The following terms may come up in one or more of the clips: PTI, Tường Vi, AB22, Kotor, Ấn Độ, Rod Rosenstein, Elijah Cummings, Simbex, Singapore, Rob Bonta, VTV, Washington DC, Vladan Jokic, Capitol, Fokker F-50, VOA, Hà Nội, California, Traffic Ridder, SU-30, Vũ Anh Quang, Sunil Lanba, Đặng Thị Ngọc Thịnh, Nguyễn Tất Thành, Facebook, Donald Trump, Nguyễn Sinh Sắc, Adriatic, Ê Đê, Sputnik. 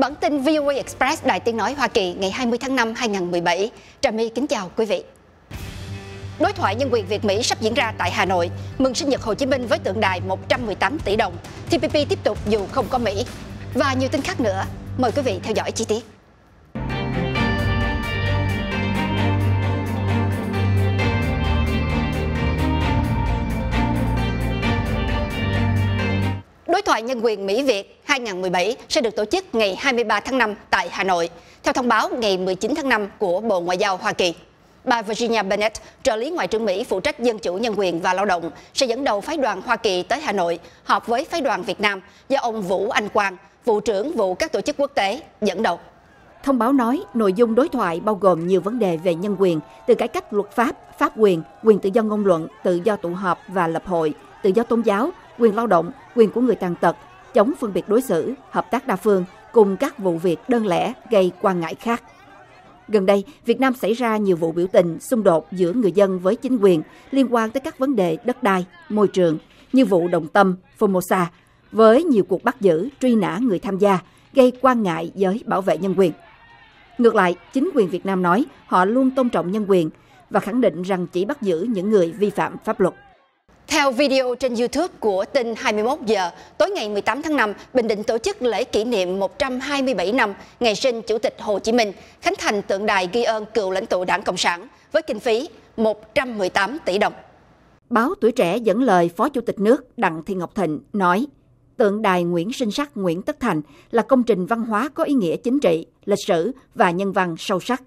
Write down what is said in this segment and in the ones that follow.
Bản tin VOA Express Đài Tiếng Nói Hoa Kỳ ngày 20 tháng 5 2017. Trần My kính chào quý vị. Đối thoại nhân quyền Việt-Mỹ sắp diễn ra tại Hà Nội. Mừng sinh nhật Hồ Chí Minh với tượng đài 118 tỷ đồng. TPP tiếp tục dù không có Mỹ. Và nhiều tin khác nữa. Mời quý vị theo dõi chi tiết. Đối thoại nhân quyền Mỹ-Việt 2017 sẽ được tổ chức ngày 23 tháng 5 tại Hà Nội, theo thông báo ngày 19 tháng 5 của Bộ Ngoại giao Hoa Kỳ. Bà Virginia Bennett, trợ lý Ngoại trưởng Mỹ phụ trách dân chủ nhân quyền và lao động, sẽ dẫn đầu phái đoàn Hoa Kỳ tới Hà Nội họp với phái đoàn Việt Nam do ông Vũ Anh Quang, vụ trưởng vụ các tổ chức quốc tế, dẫn đầu. Thông báo nói nội dung đối thoại bao gồm nhiều vấn đề về nhân quyền, từ cải cách luật pháp, pháp quyền tự do ngôn luận, tự do tụ họp và lập hội, tự do tôn giáo, quyền lao động, quyền của người tàn tật, chống phân biệt đối xử, hợp tác đa phương cùng các vụ việc đơn lẻ gây quan ngại khác. Gần đây, Việt Nam xảy ra nhiều vụ biểu tình, xung đột giữa người dân với chính quyền liên quan tới các vấn đề đất đai, môi trường, như vụ Đồng Tâm, Formosa, với nhiều cuộc bắt giữ, truy nã người tham gia, gây quan ngại giới bảo vệ nhân quyền. Ngược lại, chính quyền Việt Nam nói họ luôn tôn trọng nhân quyền và khẳng định rằng chỉ bắt giữ những người vi phạm pháp luật. Theo video trên YouTube của tin 21 giờ, tối ngày 18 tháng 5, Bình Định tổ chức lễ kỷ niệm 127 năm ngày sinh Chủ tịch Hồ Chí Minh, khánh thành tượng đài ghi ơn cựu lãnh tụ Đảng Cộng sản với kinh phí 118 tỷ đồng. Báo Tuổi Trẻ dẫn lời Phó Chủ tịch nước Đặng Thị Ngọc Thịnh nói, tượng đài Nguyễn Sinh Sắc, Nguyễn Tất Thành là công trình văn hóa có ý nghĩa chính trị, lịch sử và nhân văn sâu sắc.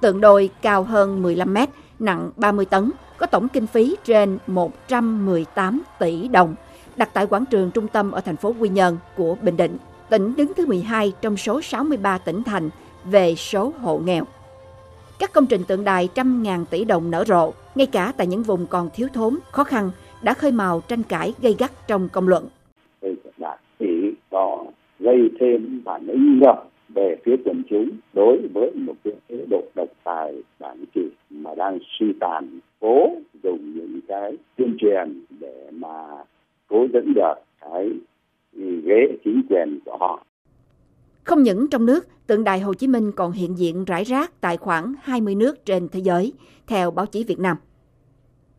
Tượng đồi cao hơn 15 mét, nặng 30 tấn, có tổng kinh phí trên 118 tỷ đồng, đặt tại quảng trường trung tâm ở thành phố Quy Nhơn của Bình Định, tỉnh đứng thứ 12 trong số 63 tỉnh thành về số hộ nghèo. Các công trình tượng đài trăm ngàn tỷ đồng nở rộ, ngay cả tại những vùng còn thiếu thốn, khó khăn, đã khơi mào tranh cãi gay gắt trong công luận. Chỉ có gây thêm phản ứng ngược về phía quần chúng đối với một cái chế độ độc tài bản trị mà đang suy tàn, cố dùng những cái tuyên truyền để mà cố dẫn được cái ghế chính quyền của họ. Không những trong nước, tượng đài Hồ Chí Minh còn hiện diện rải rác tại khoảng 20 nước trên thế giới, theo báo chí Việt Nam.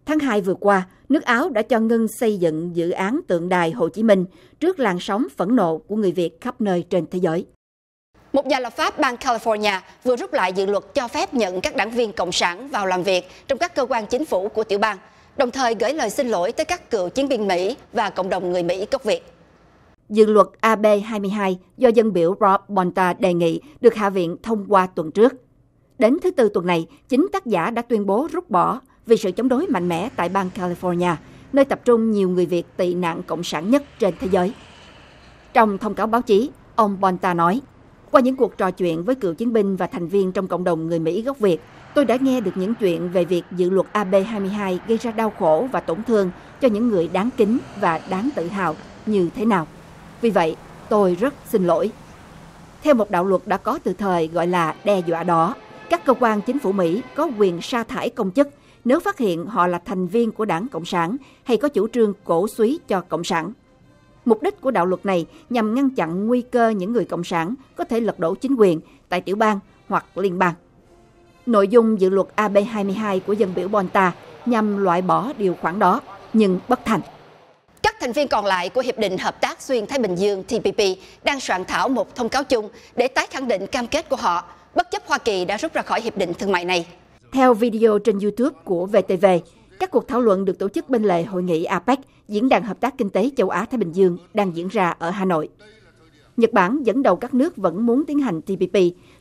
Tháng 2 vừa qua, nước Áo đã cho ngưng xây dựng dự án tượng đài Hồ Chí Minh trước làn sóng phẫn nộ của người Việt khắp nơi trên thế giới. Một nhà lập pháp bang California vừa rút lại dự luật cho phép nhận các đảng viên Cộng sản vào làm việc trong các cơ quan chính phủ của tiểu bang, đồng thời gửi lời xin lỗi tới các cựu chiến binh Mỹ và cộng đồng người Mỹ gốc Việt. Dự luật AB22 do dân biểu Rob Bonta đề nghị được Hạ viện thông qua tuần trước. Đến thứ Tư tuần này, chính tác giả đã tuyên bố rút bỏ vì sự chống đối mạnh mẽ tại bang California, nơi tập trung nhiều người Việt tị nạn cộng sản nhất trên thế giới. Trong thông cáo báo chí, ông Bonta nói, qua những cuộc trò chuyện với cựu chiến binh và thành viên trong cộng đồng người Mỹ gốc Việt, tôi đã nghe được những chuyện về việc dự luật AB22 gây ra đau khổ và tổn thương cho những người đáng kính và đáng tự hào như thế nào. Vì vậy, tôi rất xin lỗi. Theo một đạo luật đã có từ thời gọi là đe dọa đỏ, các cơ quan chính phủ Mỹ có quyền sa thải công chức nếu phát hiện họ là thành viên của Đảng Cộng sản hay có chủ trương cổ suý cho Cộng sản. Mục đích của đạo luật này nhằm ngăn chặn nguy cơ những người Cộng sản có thể lật đổ chính quyền tại tiểu bang hoặc liên bang. Nội dung dự luật AB22 của dân biểu Bonta nhằm loại bỏ điều khoản đó, nhưng bất thành. Các thành viên còn lại của Hiệp định Hợp tác Xuyên Thái Bình Dương TPP đang soạn thảo một thông cáo chung để tái khẳng định cam kết của họ, bất chấp Hoa Kỳ đã rút ra khỏi hiệp định thương mại này. Theo video trên YouTube của VTV, các cuộc thảo luận được tổ chức bên lề hội nghị APEC, Diễn đàn Hợp tác Kinh tế Châu Á-Thái Bình Dương đang diễn ra ở Hà Nội. Nhật Bản dẫn đầu các nước vẫn muốn tiến hành TPP,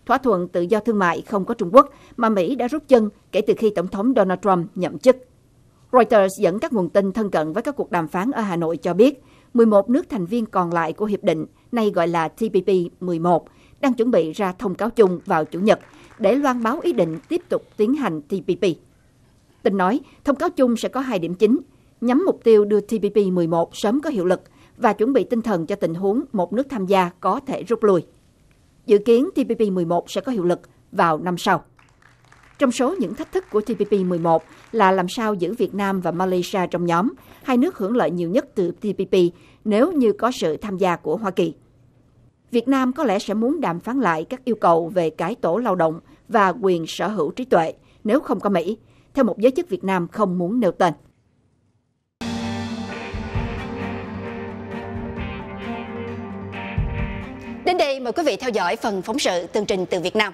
thỏa thuận tự do thương mại không có Trung Quốc mà Mỹ đã rút chân kể từ khi Tổng thống Donald Trump nhậm chức. Reuters dẫn các nguồn tin thân cận với các cuộc đàm phán ở Hà Nội cho biết, 11 nước thành viên còn lại của hiệp định, nay gọi là TPP-11, đang chuẩn bị ra thông cáo chung vào Chủ nhật để loan báo ý định tiếp tục tiến hành TPP. Tin nói, thông cáo chung sẽ có hai điểm chính, nhắm mục tiêu đưa TPP-11 sớm có hiệu lực và chuẩn bị tinh thần cho tình huống một nước tham gia có thể rút lui. Dự kiến TPP-11 sẽ có hiệu lực vào năm sau. Trong số những thách thức của TPP-11 là làm sao giữ Việt Nam và Malaysia trong nhóm, hai nước hưởng lợi nhiều nhất từ TPP nếu như có sự tham gia của Hoa Kỳ. Việt Nam có lẽ sẽ muốn đàm phán lại các yêu cầu về cải tổ lao động và quyền sở hữu trí tuệ nếu không có Mỹ, theo một giới chức Việt Nam không muốn nêu tên. Đến đây mời quý vị theo dõi phần phóng sự tường trình từ Việt Nam.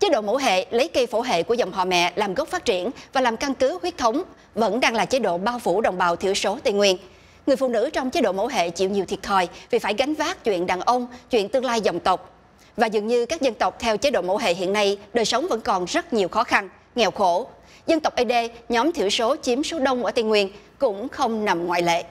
Chế độ mẫu hệ lấy cây phổ hệ của dòng họ mẹ làm gốc phát triển và làm căn cứ huyết thống vẫn đang là chế độ bao phủ đồng bào thiểu số Tây Nguyên. Người phụ nữ trong chế độ mẫu hệ chịu nhiều thiệt thòi vì phải gánh vác chuyện đàn ông, chuyện tương lai dòng tộc. Và dường như các dân tộc theo chế độ mẫu hệ hiện nay, đời sống vẫn còn rất nhiều khó khăn, nghèo khổ. Dân tộc Ê Đê, nhóm thiểu số chiếm số đông ở Tây Nguyên, cũng không nằm ngoại lệ.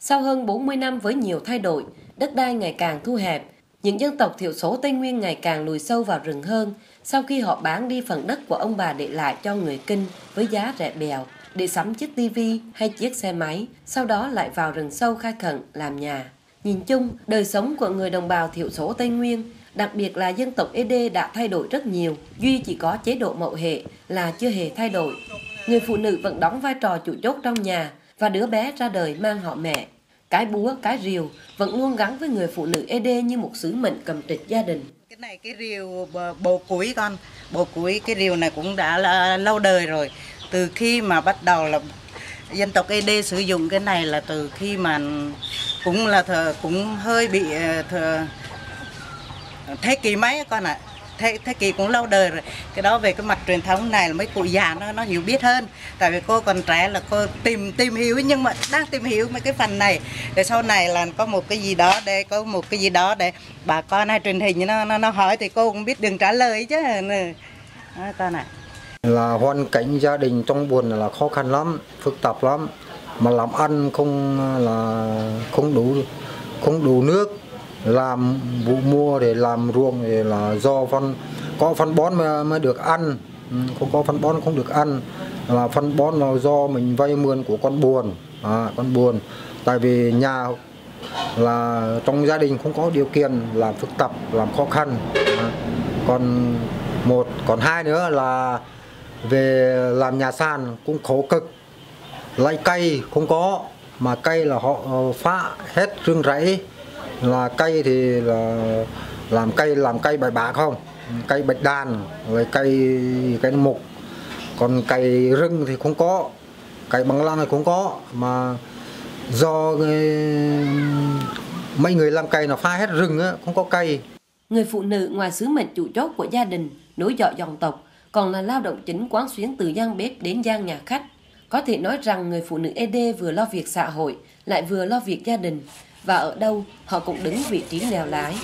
Sau hơn 40 năm với nhiều thay đổi, đất đai ngày càng thu hẹp, những dân tộc thiểu số Tây Nguyên ngày càng lùi sâu vào rừng hơn sau khi họ bán đi phần đất của ông bà để lại cho người Kinh với giá rẻ bèo để sắm chiếc tivi hay chiếc xe máy, sau đó lại vào rừng sâu khai khẩn làm nhà. Nhìn chung, đời sống của người đồng bào thiểu số Tây Nguyên, đặc biệt là dân tộc Ê Đê đã thay đổi rất nhiều, duy chỉ có chế độ mẫu hệ là chưa hề thay đổi. Người phụ nữ vẫn đóng vai trò chủ chốt trong nhà và đứa bé ra đời mang họ mẹ. Cái búa, cái rìu vẫn luôn gắn với người phụ nữ Ê Đê như một sứ mệnh cầm trịch gia đình. Cái này cái rìu bồ củi con, bồ củi cái rìu này cũng đã là lâu đời rồi. Từ khi mà bắt đầu là dân tộc Ê Đê sử dụng cái này là từ khi mà cũng hơi bị thế kỷ mấy con ạ. Thế kỷ cũng lâu đời rồi. Cái đó về cái mặt truyền thống này là mấy cụ già nó hiểu biết hơn. Tại vì cô còn trẻ là cô tìm hiểu, nhưng mà đang tìm hiểu mấy cái phần này để sau này là có một cái gì đó để bà con hay truyền hình nó hỏi thì cô cũng biết đường trả lời chứ. Đó, con ạ. Là hoàn cảnh gia đình trong buồn là khó khăn lắm, phức tạp lắm, mà làm ăn không đủ nước, làm vụ mua để làm ruộng thì là do có phân bón mới được ăn, không có phân bón không được ăn, là phân bón là do mình vay mượn của con buồn, tại vì nhà là trong gia đình không có điều kiện, làm phức tạp, làm khó khăn. Còn hai nữa là về làm nhà sàn cũng khổ cực, lấy cây không có, mà cây là họ phá hết rương rẫy, là cây thì là làm cây bài bạc không, cây bạch đàn, rồi cây mục, còn cây rừng thì không có, cây bằng lăng thì không có, mà do mấy người làm cây nó phá hết rừng á, không có cây. Người phụ nữ ngoài sứ mệnh chủ chốt của gia đình, nối dõi dòng tộc, còn là lao động chính quán xuyến từ gian bếp đến gian nhà khách. Có thể nói rằng người phụ nữ Ê Đê vừa lo việc xã hội, lại vừa lo việc gia đình, và ở đâu họ cũng đứng vị trí nghèo lái.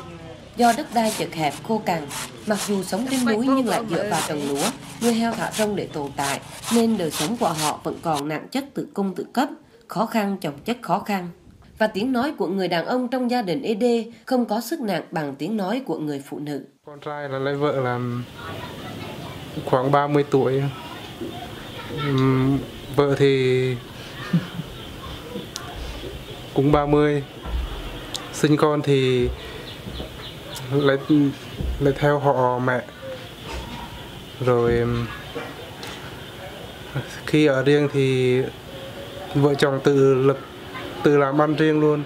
Do đất đai chật hẹp khô cằn, mặc dù sống trên núi nhưng lại dựa vào trồng lúa, nuôi heo thả rông để tồn tại, nên đời sống của họ vẫn còn nặng chất tự cung tự cấp, khó khăn chồng chất khó khăn. Và tiếng nói của người đàn ông trong gia đình Ê Đê không có sức nặng bằng tiếng nói của người phụ nữ. Con trai là lấy vợ là khoảng 30 tuổi. Vợ thì cũng 30. Sinh con thì lấy theo họ mẹ. Rồi khi ở riêng thì vợ chồng tự làm ăn riêng luôn.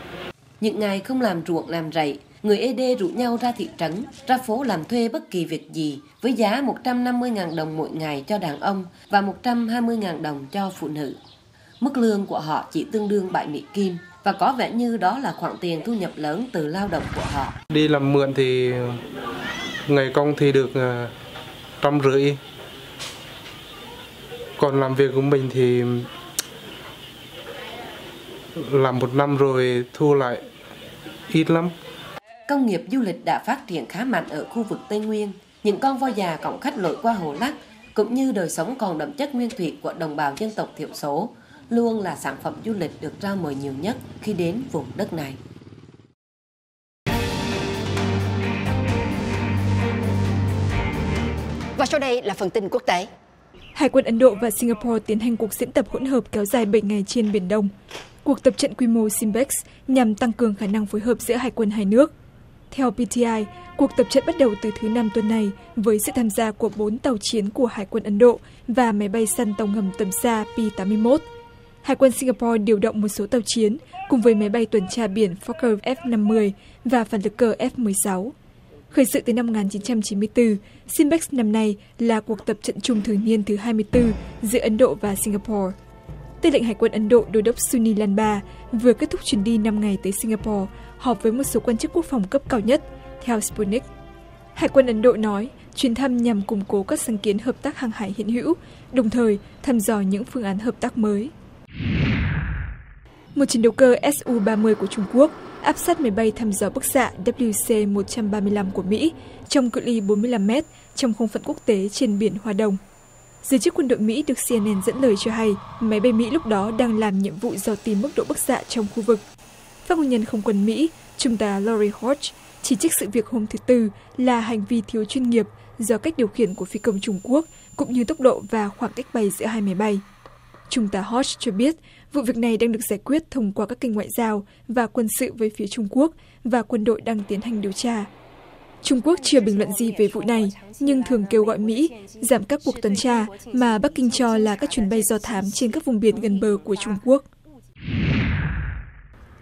Những ngày không làm ruộng làm rẫy, người Ê Đê rủ nhau ra thị trấn, ra phố làm thuê bất kỳ việc gì với giá 150.000 đồng mỗi ngày cho đàn ông và 120.000 đồng cho phụ nữ. Mức lương của họ chỉ tương đương 7 Mỹ Kim và có vẻ như đó là khoản tiền thu nhập lớn từ lao động của họ. Đi làm mượn thì ngày công thì được 150, còn làm việc của mình thì làm một năm rồi thu lại ít lắm. Công nghiệp du lịch đã phát triển khá mạnh ở khu vực Tây Nguyên. Những con voi già cõng khách lội qua Hồ Lắc, cũng như đời sống còn đậm chất nguyên thủy của đồng bào dân tộc thiểu số, luôn là sản phẩm du lịch được ra mời nhiều nhất khi đến vùng đất này. Và sau đây là phần tin quốc tế. Hải quân Ấn Độ và Singapore tiến hành cuộc diễn tập hỗn hợp kéo dài 7 ngày trên Biển Đông. Cuộc tập trận quy mô Simbex nhằm tăng cường khả năng phối hợp giữa hải quân hai nước. Theo PTI, cuộc tập trận bắt đầu từ thứ Năm tuần này với sự tham gia của 4 tàu chiến của Hải quân Ấn Độ và máy bay săn tàu ngầm tầm xa P-81. Hải quân Singapore điều động một số tàu chiến cùng với máy bay tuần tra biển Fokker F-50 và phản lực cơ F-16. Khởi sự từ năm 1994, Simbex năm nay là cuộc tập trận chung thường niên thứ 24 giữa Ấn Độ và Singapore. Tư lệnh Hải quân Ấn Độ Đô đốc Sunil Lanba vừa kết thúc chuyến đi 5 ngày tới Singapore, họp với một số quan chức quốc phòng cấp cao nhất, theo Sputnik. Hải quân Ấn Độ nói chuyến thăm nhằm củng cố các sáng kiến hợp tác hàng hải hiện hữu, đồng thời thăm dò những phương án hợp tác mới. Một chiến đấu cơ Su-30 của Trung Quốc áp sát máy bay thăm dò bức xạ WC-135 của Mỹ trong cự ly 45 mét trong không phận quốc tế trên biển Hoa Đông. Giới chức quân đội Mỹ được CNN dẫn lời cho hay máy bay Mỹ lúc đó đang làm nhiệm vụ dò tìm mức độ bức xạ trong khu vực. Phát ngôn nhân Không quân Mỹ, Trung tá Lori Hodge chỉ trích sự việc hôm thứ Tư là hành vi thiếu chuyên nghiệp do cách điều khiển của phi công Trung Quốc cũng như tốc độ và khoảng cách bay giữa hai máy bay. Trung tá Hodge cho biết vụ việc này đang được giải quyết thông qua các kênh ngoại giao và quân sự với phía Trung Quốc và quân đội đang tiến hành điều tra. Trung Quốc chưa bình luận gì về vụ này, nhưng thường kêu gọi Mỹ giảm các cuộc tuần tra mà Bắc Kinh cho là các chuyến bay do thám trên các vùng biển gần bờ của Trung Quốc.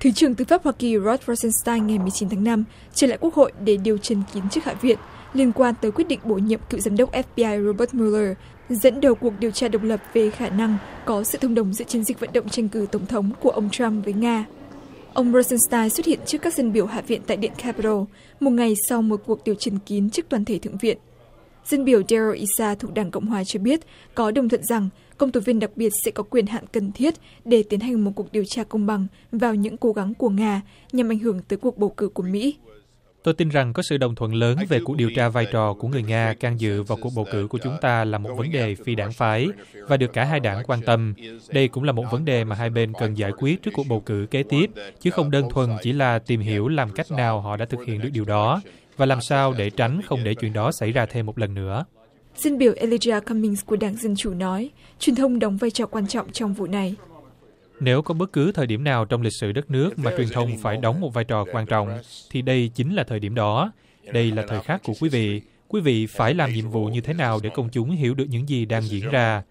Thứ trưởng Tư pháp Hoa Kỳ Rod Rosenstein ngày 19 tháng 5 trở lại Quốc hội để điều trần kiến trước Hạ viện liên quan tới quyết định bổ nhiệm cựu giám đốc FBI Robert Mueller dẫn đầu cuộc điều tra độc lập về khả năng có sự thông đồng giữa chiến dịch vận động tranh cử tổng thống của ông Trump với Nga. Ông Rosenstein xuất hiện trước các dân biểu Hạ viện tại Điện Capitol một ngày sau một cuộc điều trần kín trước toàn thể Thượng viện. Dân biểu Daryl Issa thuộc Đảng Cộng hòa cho biết có đồng thuận rằng công tố viên đặc biệt sẽ có quyền hạn cần thiết để tiến hành một cuộc điều tra công bằng vào những cố gắng của Nga nhằm ảnh hưởng tới cuộc bầu cử của Mỹ. Tôi tin rằng có sự đồng thuận lớn về cuộc điều tra vai trò của người Nga can dự vào cuộc bầu cử của chúng ta là một vấn đề phi đảng phái và được cả hai đảng quan tâm. Đây cũng là một vấn đề mà hai bên cần giải quyết trước cuộc bầu cử kế tiếp, chứ không đơn thuần chỉ là tìm hiểu làm cách nào họ đã thực hiện được điều đó và làm sao để tránh không để chuyện đó xảy ra thêm một lần nữa. Dân biểu Elijah Cummings của Đảng Dân Chủ nói, truyền thông đóng vai trò quan trọng trong vụ này. Nếu có bất cứ thời điểm nào trong lịch sử đất nước mà truyền thông phải đóng một vai trò quan trọng, thì đây chính là thời điểm đó. Đây là thời khắc của quý vị. Quý vị phải làm nhiệm vụ như thế nào để công chúng hiểu được những gì đang diễn ra.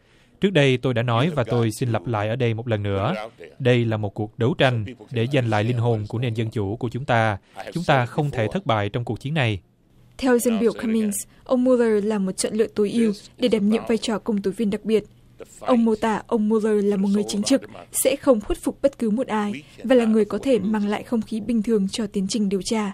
Trước đây tôi đã nói và tôi xin lặp lại ở đây một lần nữa. Đây là một cuộc đấu tranh để giành lại linh hồn của nền dân chủ của chúng ta. Chúng ta không thể thất bại trong cuộc chiến này. Theo dân biểu Cummings, ông Mueller là một chọn lựa tối ưu để đảm nhiệm vai trò công tố viên đặc biệt. Ông mô tả ông Mueller là một người chính trực, sẽ không khuất phục bất cứ một ai và là người có thể mang lại không khí bình thường cho tiến trình điều tra.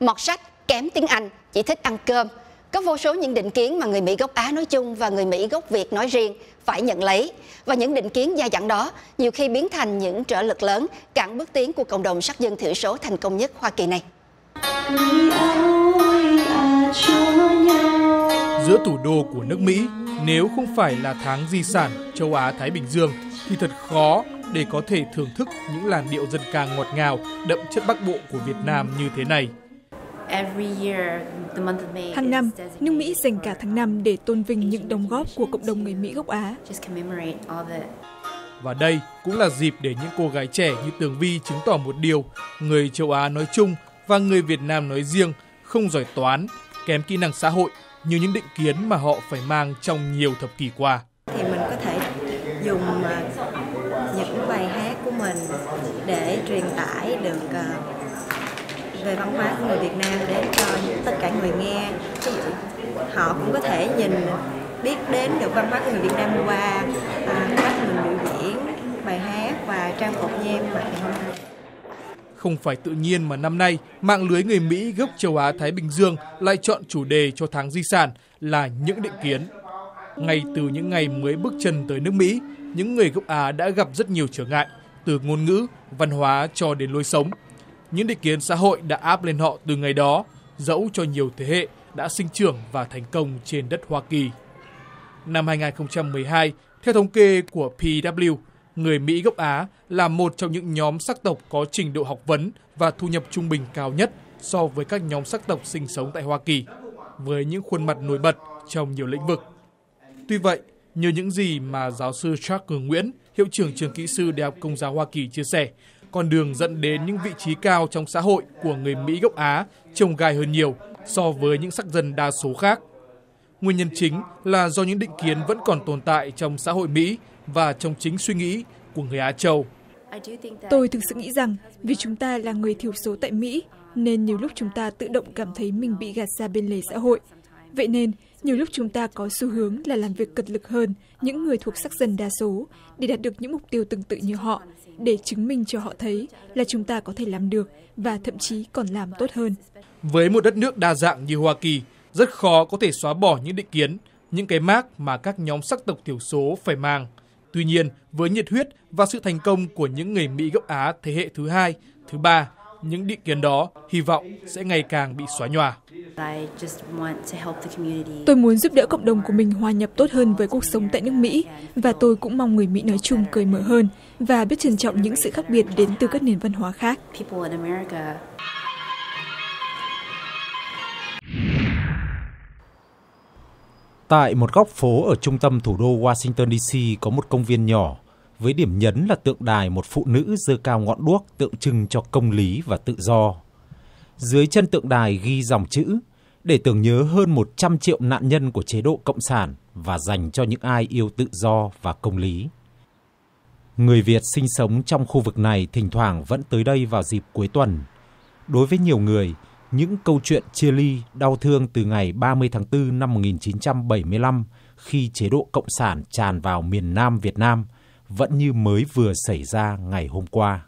Mọt sách, kém tiếng Anh, chỉ thích ăn cơm. Có vô số những định kiến mà người Mỹ gốc Á nói chung và người Mỹ gốc Việt nói riêng phải nhận lấy. Và những định kiến dai dẳng đó nhiều khi biến thành những trở lực lớn cản bước tiến của cộng đồng sắc dân thiểu số thành công nhất Hoa Kỳ này. Giữa thủ đô của nước Mỹ, nếu không phải là tháng di sản châu Á-Thái Bình Dương thì thật khó để có thể thưởng thức những làn điệu dân ca ngọt ngào đậm chất Bắc Bộ của Việt Nam như thế này. Hàng năm, nước Mỹ dành cả tháng 5 để tôn vinh những đóng góp của cộng đồng người Mỹ gốc Á. Và đây cũng là dịp để những cô gái trẻ như Tường Vi chứng tỏ một điều, người châu Á nói chung và người Việt Nam nói riêng không giỏi toán, kém kỹ năng xã hội như những định kiến mà họ phải mang trong nhiều thập kỷ qua. Thì mình có thể dùng những bài hát của mình để truyền tải được về văn hóa của người Việt Nam đến cho tất cả người nghe. Ví dụ, họ cũng có thể biết đến được văn hóa của người Việt Nam qua cách mình biểu diễn, bài hát và trang phục như em mặc ngày hôm nay. Không phải tự nhiên mà năm nay, mạng lưới người Mỹ gốc châu Á-Thái Bình Dương lại chọn chủ đề cho tháng di sản là những định kiến. Ngay từ những ngày mới bước chân tới nước Mỹ, những người gốc Á đã gặp rất nhiều trở ngại, từ ngôn ngữ, văn hóa cho đến lối sống. Những định kiến xã hội đã áp lên họ từ ngày đó, dẫu cho nhiều thế hệ đã sinh trưởng và thành công trên đất Hoa Kỳ. Năm 2012, theo thống kê của PW, người Mỹ gốc Á là một trong những nhóm sắc tộc có trình độ học vấn và thu nhập trung bình cao nhất so với các nhóm sắc tộc sinh sống tại Hoa Kỳ, với những khuôn mặt nổi bật trong nhiều lĩnh vực. Tuy vậy, như những gì mà giáo sư Charles Cường Nguyễn, hiệu trưởng trường kỹ sư Đại học Công giáo Hoa Kỳ chia sẻ, con đường dẫn đến những vị trí cao trong xã hội của người Mỹ gốc Á trông gai hơn nhiều so với những sắc dân đa số khác. Nguyên nhân chính là do những định kiến vẫn còn tồn tại trong xã hội Mỹ và trong chính suy nghĩ của người Á Châu. Tôi thực sự nghĩ rằng vì chúng ta là người thiểu số tại Mỹ nên nhiều lúc chúng ta tự động cảm thấy mình bị gạt ra bên lề xã hội. Vậy nên, nhiều lúc chúng ta có xu hướng là làm việc cật lực hơn những người thuộc sắc dân đa số để đạt được những mục tiêu tương tự như họ, để chứng minh cho họ thấy là chúng ta có thể làm được và thậm chí còn làm tốt hơn. Với một đất nước đa dạng như Hoa Kỳ, rất khó có thể xóa bỏ những định kiến, những cái mác mà các nhóm sắc tộc thiểu số phải mang. Tuy nhiên, với nhiệt huyết và sự thành công của những người Mỹ gốc Á thế hệ thứ hai, thứ ba, những định kiến đó hy vọng sẽ ngày càng bị xóa nhòa. Tôi muốn giúp đỡ cộng đồng của mình hòa nhập tốt hơn với cuộc sống tại nước Mỹ và tôi cũng mong người Mỹ nói chung cởi mở hơn và biết trân trọng những sự khác biệt đến từ các nền văn hóa khác. Tại một góc phố ở trung tâm thủ đô Washington DC có một công viên nhỏ với điểm nhấn là tượng đài một phụ nữ giơ cao ngọn đuốc tượng trưng cho công lý và tự do. Dưới chân tượng đài ghi dòng chữ để tưởng nhớ hơn 100 triệu nạn nhân của chế độ cộng sản và dành cho những ai yêu tự do và công lý. Người Việt sinh sống trong khu vực này thỉnh thoảng vẫn tới đây vào dịp cuối tuần. Đối với nhiều người, những câu chuyện chia ly đau thương từ ngày 30 tháng 4 năm 1975 khi chế độ cộng sản tràn vào miền Nam Việt Nam vẫn như mới vừa xảy ra ngày hôm qua.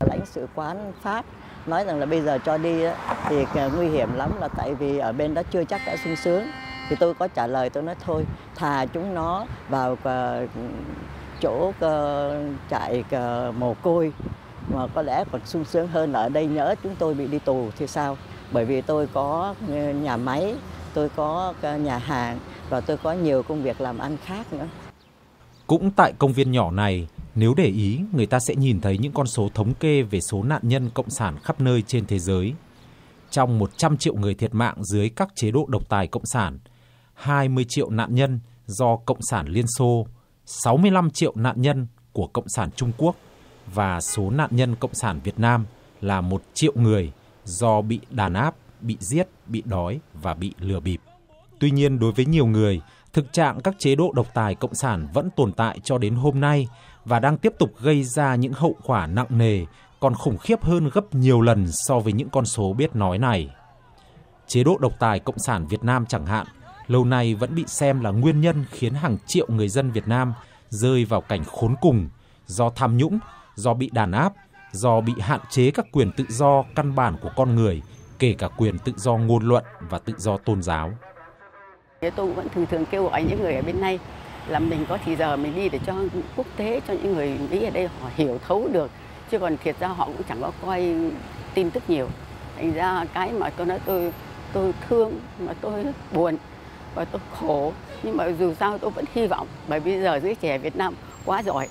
Lãnh sự quán Pháp nói rằng là bây giờ cho đi thì nguy hiểm lắm là tại vì ở bên đó chưa chắc đã sung sướng. Thì tôi có trả lời, tôi nói thôi, thà chúng nó vào chỗ trại mồ côi mà có lẽ còn sung sướng hơn là ở đây nhỡ chúng tôi bị đi tù thì sao? Bởi vì tôi có nhà máy, tôi có nhà hàng và tôi có nhiều công việc làm ăn khác nữa. Cũng tại công viên nhỏ này, nếu để ý, người ta sẽ nhìn thấy những con số thống kê về số nạn nhân cộng sản khắp nơi trên thế giới. Trong 100 triệu người thiệt mạng dưới các chế độ độc tài cộng sản, 20 triệu nạn nhân do cộng sản Liên Xô, 65 triệu nạn nhân của cộng sản Trung Quốc và số nạn nhân cộng sản Việt Nam là 1 triệu người do bị đàn áp, bị giết, bị đói và bị lừa bịp. Tuy nhiên, đối với nhiều người, thực trạng các chế độ độc tài cộng sản vẫn tồn tại cho đến hôm nay và đang tiếp tục gây ra những hậu quả nặng nề còn khủng khiếp hơn gấp nhiều lần so với những con số biết nói này. Chế độ độc tài cộng sản Việt Nam chẳng hạn, lâu nay vẫn bị xem là nguyên nhân khiến hàng triệu người dân Việt Nam rơi vào cảnh khốn cùng do tham nhũng, do bị đàn áp, do bị hạn chế các quyền tự do căn bản của con người, kể cả quyền tự do ngôn luận và tự do tôn giáo. Tôi vẫn thường kêu gọi những người ở bên này là mình có thì giờ mình đi để cho quốc tế, cho những người Mỹ ở đây họ hiểu thấu được. Chứ còn thiệt ra họ cũng chẳng có coi tin tức nhiều. Thành ra cái mà tôi nói tôi thương, mà tôi buồn và tôi khổ. Nhưng mà dù sao tôi vẫn hy vọng, bởi vì giờ giới trẻ Việt Nam quá giỏi.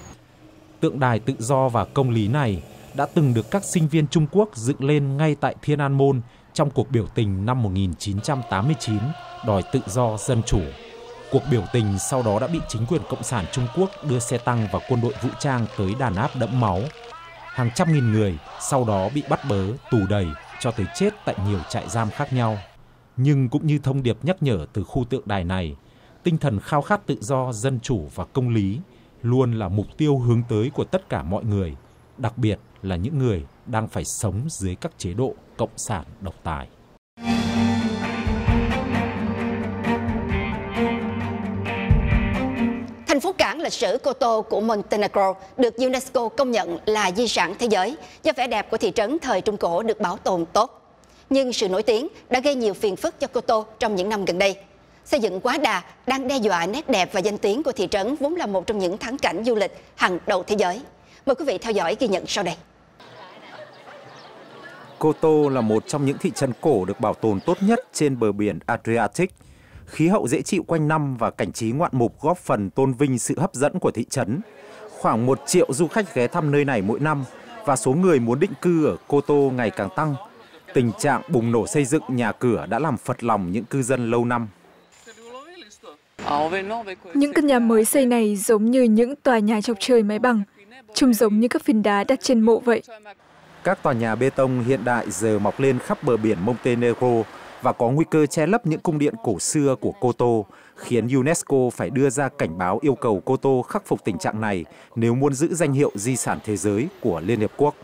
Tượng đài tự do và công lý này đã từng được các sinh viên Trung Quốc dựng lên ngay tại Thiên An Môn trong cuộc biểu tình năm 1989 đòi tự do dân chủ. Cuộc biểu tình sau đó đã bị chính quyền Cộng sản Trung Quốc đưa xe tăng và quân đội vũ trang tới đàn áp đẫm máu. Hàng trăm nghìn người sau đó bị bắt bớ, tù đầy cho tới chết tại nhiều trại giam khác nhau. Nhưng cũng như thông điệp nhắc nhở từ khu tượng đài này, tinh thần khao khát tự do, dân chủ và công lý luôn là mục tiêu hướng tới của tất cả mọi người, đặc biệt là những người đang phải sống dưới các chế độ cộng sản độc tài. Thành phố cảng lịch sử Kotor của Montenegro được UNESCO công nhận là di sản thế giới do vẻ đẹp của thị trấn thời Trung Cổ được bảo tồn tốt. Nhưng sự nổi tiếng đã gây nhiều phiền phức cho Kotor trong những năm gần đây. Xây dựng quá đà đang đe dọa nét đẹp và danh tiếng của thị trấn vốn là một trong những thắng cảnh du lịch hàng đầu thế giới. Mời quý vị theo dõi ghi nhận sau đây. Kotor là một trong những thị trấn cổ được bảo tồn tốt nhất trên bờ biển Adriatic. Khí hậu dễ chịu quanh năm và cảnh trí ngoạn mục góp phần tôn vinh sự hấp dẫn của thị trấn. Khoảng 1 triệu du khách ghé thăm nơi này mỗi năm và số người muốn định cư ở Kotor ngày càng tăng. Tình trạng bùng nổ xây dựng nhà cửa đã làm phật lòng những cư dân lâu năm. Những căn nhà mới xây này giống như những tòa nhà chọc trời mái bằng, trông giống như các phiến đá đặt trên mộ vậy. Các tòa nhà bê tông hiện đại giờ mọc lên khắp bờ biển Montenegro và có nguy cơ che lấp những cung điện cổ xưa của Kotor khiến UNESCO phải đưa ra cảnh báo yêu cầu Kotor khắc phục tình trạng này nếu muốn giữ danh hiệu di sản thế giới của Liên Hiệp Quốc.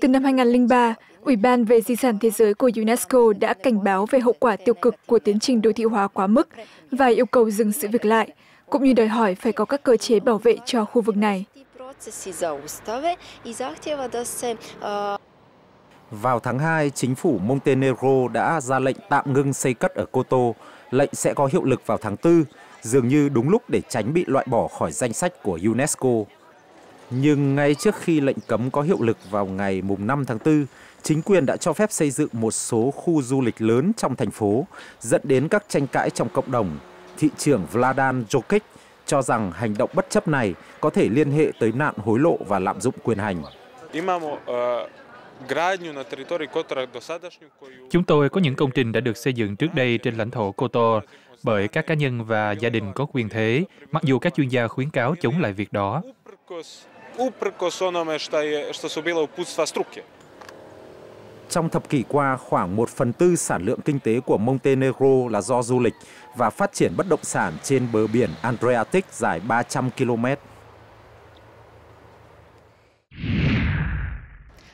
Từ năm 2003, Ủy ban về Di sản Thế giới của UNESCO đã cảnh báo về hậu quả tiêu cực của tiến trình đô thị hóa quá mức và yêu cầu dừng sự việc lại, cũng như đòi hỏi phải có các cơ chế bảo vệ cho khu vực này. Vào tháng 2, chính phủ Montenegro đã ra lệnh tạm ngưng xây cất ở Kotor. Lệnh sẽ có hiệu lực vào tháng 4, dường như đúng lúc để tránh bị loại bỏ khỏi danh sách của UNESCO. Nhưng ngay trước khi lệnh cấm có hiệu lực vào ngày 5 tháng 4, chính quyền đã cho phép xây dựng một số khu du lịch lớn trong thành phố, dẫn đến các tranh cãi trong cộng đồng. Thị trưởng Vladan Jokic cho rằng hành động bất chấp này có thể liên hệ tới nạn hối lộ và lạm dụng quyền hành. Chúng tôi có những công trình đã được xây dựng trước đây trên lãnh thổ Kotor bởi các cá nhân và gia đình có quyền thế, mặc dù các chuyên gia khuyến cáo chống lại việc đó. Trong thập kỷ qua, khoảng 1/4 sản lượng kinh tế của Montenegro là do du lịch và phát triển bất động sản trên bờ biển Adriatic dài 300 km.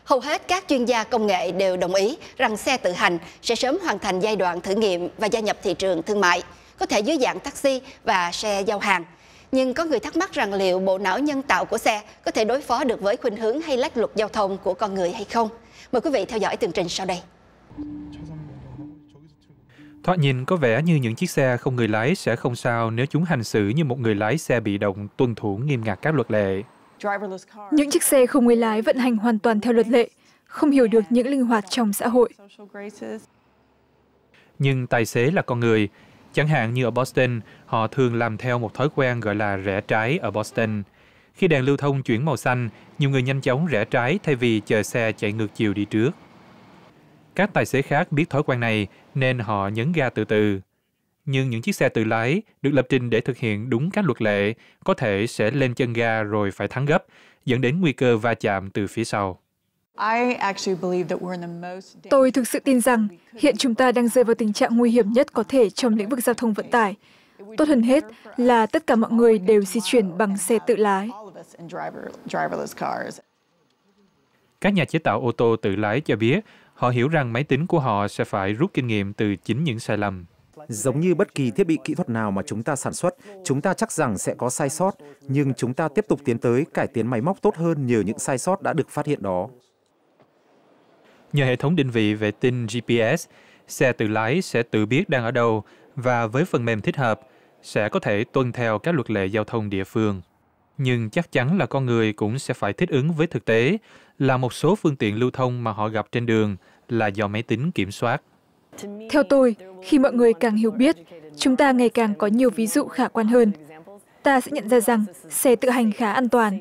Hầu hết các chuyên gia công nghệ đều đồng ý rằng xe tự hành sẽ sớm hoàn thành giai đoạn thử nghiệm và gia nhập thị trường thương mại, có thể dưới dạng taxi và xe giao hàng. Nhưng có người thắc mắc rằng liệu bộ não nhân tạo của xe có thể đối phó được với khuynh hướng hay lách luật giao thông của con người hay không? Mời quý vị theo dõi tường trình sau đây. Thoạt nhìn có vẻ như những chiếc xe không người lái sẽ không sao nếu chúng hành xử như một người lái xe bị động tuân thủ nghiêm ngặt các luật lệ. Những chiếc xe không người lái vận hành hoàn toàn theo luật lệ, không hiểu được những linh hoạt trong xã hội. Nhưng tài xế là con người. Chẳng hạn như ở Boston, họ thường làm theo một thói quen gọi là rẽ trái ở Boston. Khi đèn lưu thông chuyển màu xanh, nhiều người nhanh chóng rẽ trái thay vì chờ xe chạy ngược chiều đi trước. Các tài xế khác biết thói quen này nên họ nhấn ga từ từ. Nhưng những chiếc xe tự lái được lập trình để thực hiện đúng các luật lệ có thể sẽ lên chân ga rồi phải thắng gấp, dẫn đến nguy cơ va chạm từ phía sau. Tôi thực sự tin rằng hiện chúng ta đang rơi vào tình trạng nguy hiểm nhất có thể trong lĩnh vực giao thông vận tải. Tốt hơn hết là tất cả mọi người đều di chuyển bằng xe tự lái. Các nhà chế tạo ô tô tự lái cho biết họ hiểu rằng máy tính của họ sẽ phải rút kinh nghiệm từ chính những sai lầm. Giống như bất kỳ thiết bị kỹ thuật nào mà chúng ta sản xuất, chúng ta chắc rằng sẽ có sai sót, nhưng chúng ta tiếp tục tiến tới cải tiến máy móc tốt hơn nhờ những sai sót đã được phát hiện đó. Nhờ hệ thống định vị vệ tinh GPS, xe tự lái sẽ tự biết đang ở đâu và với phần mềm thích hợp, sẽ có thể tuân theo các luật lệ giao thông địa phương. Nhưng chắc chắn là con người cũng sẽ phải thích ứng với thực tế là một số phương tiện lưu thông mà họ gặp trên đường là do máy tính kiểm soát. Theo tôi, khi mọi người càng hiểu biết, chúng ta ngày càng có nhiều ví dụ khả quan hơn. Ta sẽ nhận ra rằng xe tự hành khá an toàn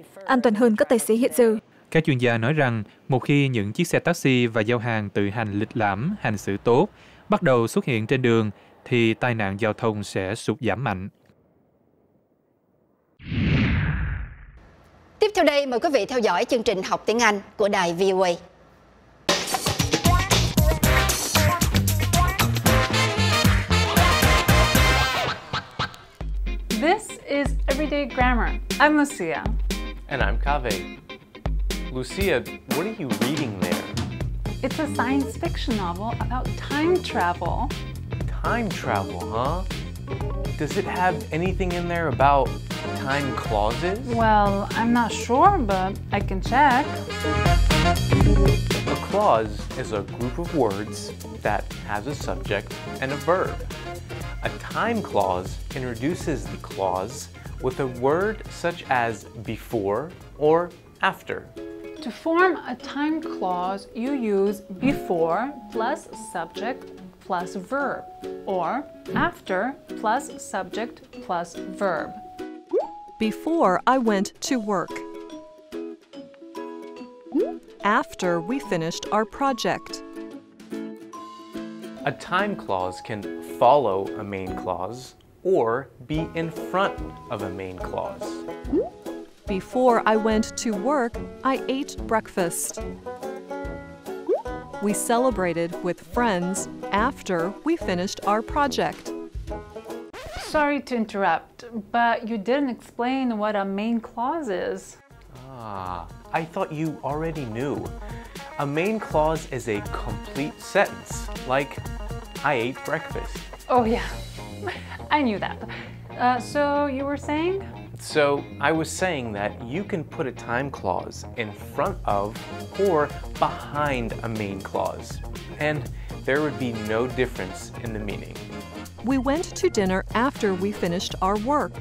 hơn các tài xế hiện giờ. Các chuyên gia nói rằng một khi những chiếc xe taxi và giao hàng tự hành lịch lãm, hành xử tốt, bắt đầu xuất hiện trên đường, thì tai nạn giao thông sẽ sụt giảm mạnh. Tiếp theo đây, mời quý vị theo dõi chương trình Học tiếng Anh của đài VOA. This is Everyday Grammar. I'm Lucia. And I'm Kaveh. Lucia, what are you reading there? It's a science fiction novel about time travel. Time travel, huh? Does it have anything in there about time clauses? Well, I'm not sure, but I can check. A clause is a group of words that has a subject and a verb. A time clause introduces the clause with a word such as before or after. To form a time clause, you use before plus subject plus verb or after plus subject plus verb. Before I went to work. After we finished our project. A time clause can follow a main clause or be in front of a main clause. Before I went to work, I ate breakfast. We celebrated with friends after we finished our project. Sorry to interrupt, but you didn't explain what a main clause is. Ah, I thought you already knew. A main clause is a complete sentence, like, I ate breakfast. Oh yeah, I knew that. So you were saying? So I was saying that you can put a time clause in front of or behind a main clause, and there would be no difference in the meaning. We went to dinner after we finished our work.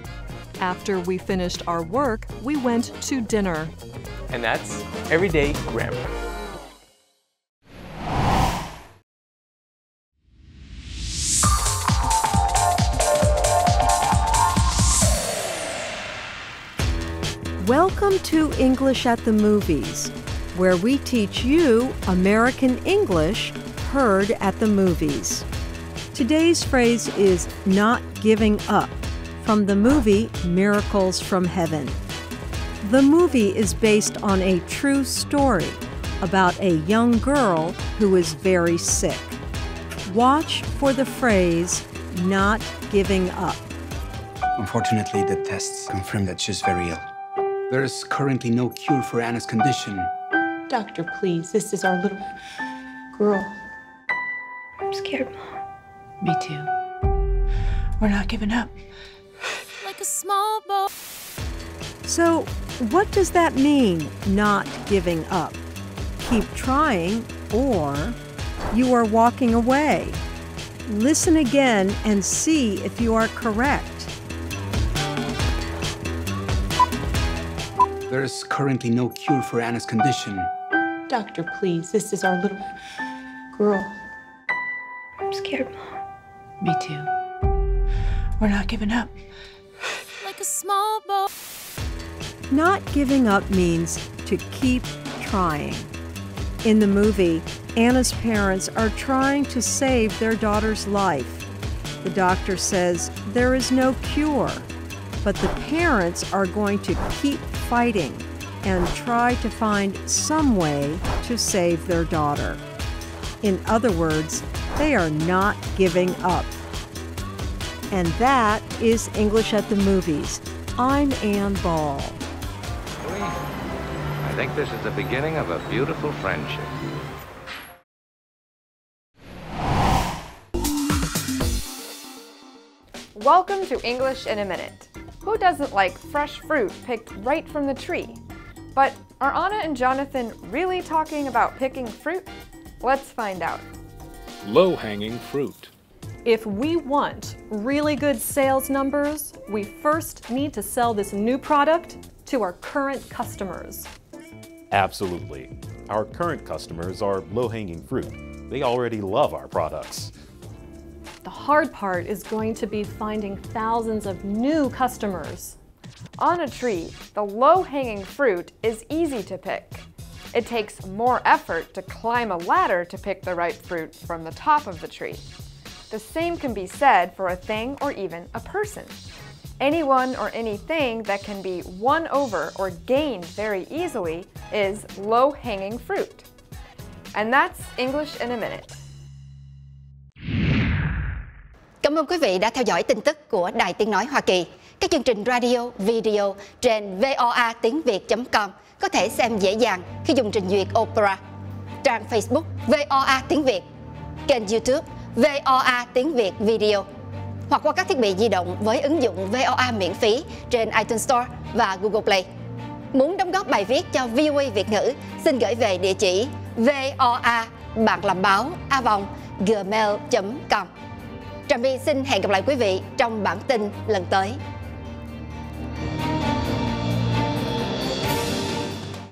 After we finished our work, we went to dinner. And that's everyday grammar. Welcome to English at the Movies, where we teach you American English heard at the movies. Today's phrase is not giving up, from the movie Miracles from Heaven. The movie is based on a true story about a young girl who is very sick. Watch for the phrase not giving up. Unfortunately, the tests confirm that she's very ill. There is currently no cure for Anna's condition. Doctor, please, this is our little girl. I'm scared, Mom. Me too. We're not giving up. Like a small boat. So, what does that mean, not giving up? Keep trying, or you are walking away. Listen again and see if you are correct. There is currently no cure for Anna's condition. Doctor, please, this is our little girl. I'm scared, Mom. Me too. We're not giving up. Like a small boat. Not giving up means to keep trying. In the movie, Anna's parents are trying to save their daughter's life. The doctor says there is no cure, but the parents are going to keep fighting and try to find some way to save their daughter. In other words, they are not giving up. And that is English at the Movies. I'm Ann Ball. I think this is the beginning of a beautiful friendship. Welcome to English in a Minute. Who doesn't like fresh fruit picked right from the tree? But are Anna and Jonathan really talking about picking fruit? Let's find out. Low-hanging fruit. If we want really good sales numbers, we first need to sell this new product to our current customers. Absolutely. Our current customers are low-hanging fruit. They already love our products. The hard part is going to be finding thousands of new customers. On a tree, the low-hanging fruit is easy to pick. It takes more effort to climb a ladder to pick the ripe fruit from the top of the tree. The same can be said for a thing or even a person. Anyone or anything that can be won over or gained very easily is low-hanging fruit. And that's English in a Minute. Cảm ơn quý vị đã theo dõi tin tức của Đài Tiếng Nói Hoa Kỳ. Các chương trình radio, video trên voatiếngviệt.com có thể xem dễ dàng khi dùng trình duyệt Opera. Trang Facebook VOA Tiếng Việt, kênh YouTube VOA Tiếng Việt Video, hoặc qua các thiết bị di động với ứng dụng VOA miễn phí trên iTunes Store và Google Play. Muốn đóng góp bài viết cho VOA Việt ngữ, xin gửi về địa chỉ voa@gmail.com. Trà My xin hẹn gặp lại quý vị trong bản tin lần tới.